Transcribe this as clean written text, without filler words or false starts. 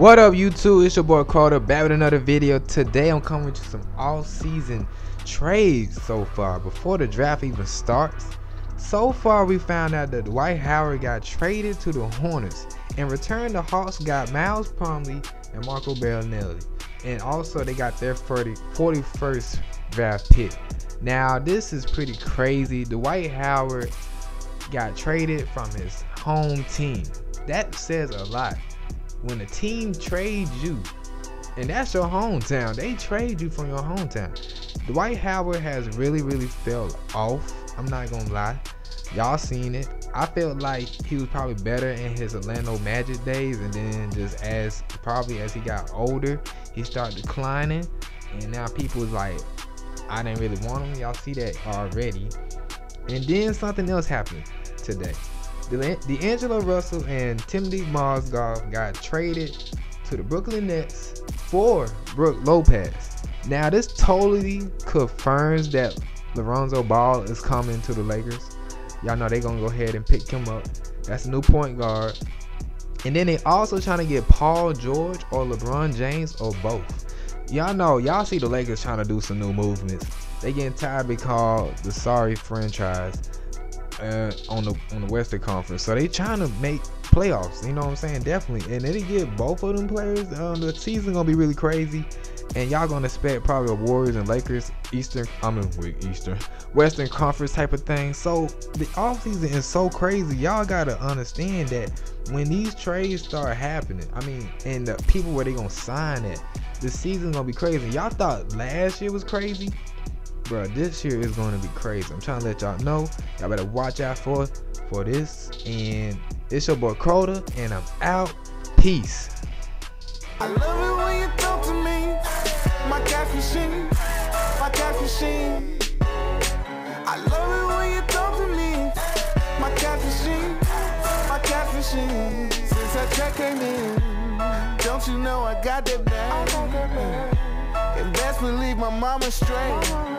What up YouTube, it's your boy Carter back with another video. Today I'm coming to some all-season trades so far before the draft even starts. So far we found out that Dwight Howard got traded to the Hornets. In return, the Hawks got Miles Plumlee and Marco Bellinelli. And also they got their 41st draft pick. Now this is pretty crazy. Dwight Howard got traded from his home team. That says a lot. When a team trades you, and that's your hometown, they trade you from your hometown. Dwight Howard has really fell off. I'm not gonna lie, y'all seen it. I felt like he was probably better in his Orlando Magic days, and then just as probably as he got older, he started declining, and now people was like, I didn't really want him. Y'all see that already. And then something else happened today. D'Angelo Russell and Timothy Mozgov got traded to the Brooklyn Nets for Brook Lopez. Now this totally confirms that Lonzo Ball is coming to the Lakers. Y'all know they're gonna go ahead and pick him up. That's a new point guard. And then they also trying to get Paul George or LeBron James or both. Y'all know, y'all see the Lakers trying to do some new movements. They getting tired of being called the sorry franchise on the Western Conference, so they trying to make playoffs. You know what I'm saying? Definitely. And then they get both of them players. The season gonna be really crazy, and y'all gonna expect probably a Warriors and Lakers Western Conference type of thing. So the offseason is so crazy. Y'all gotta understand that when these trades start happening, I mean, and the people where they gonna sign at, the season's gonna be crazy. Y'all thought last year was crazy. Bro, this year is going to be crazy. I'm trying to let y'all know. Y'all better watch out for this. And it's your boy Crota, and I'm out. Peace. I love it when you talk to me. My cash machine. My cash machine. I love it when you talk to me. My cash machine. My cash machine. Since that check came in, don't you know I got that bag? And best believe my mama's straight.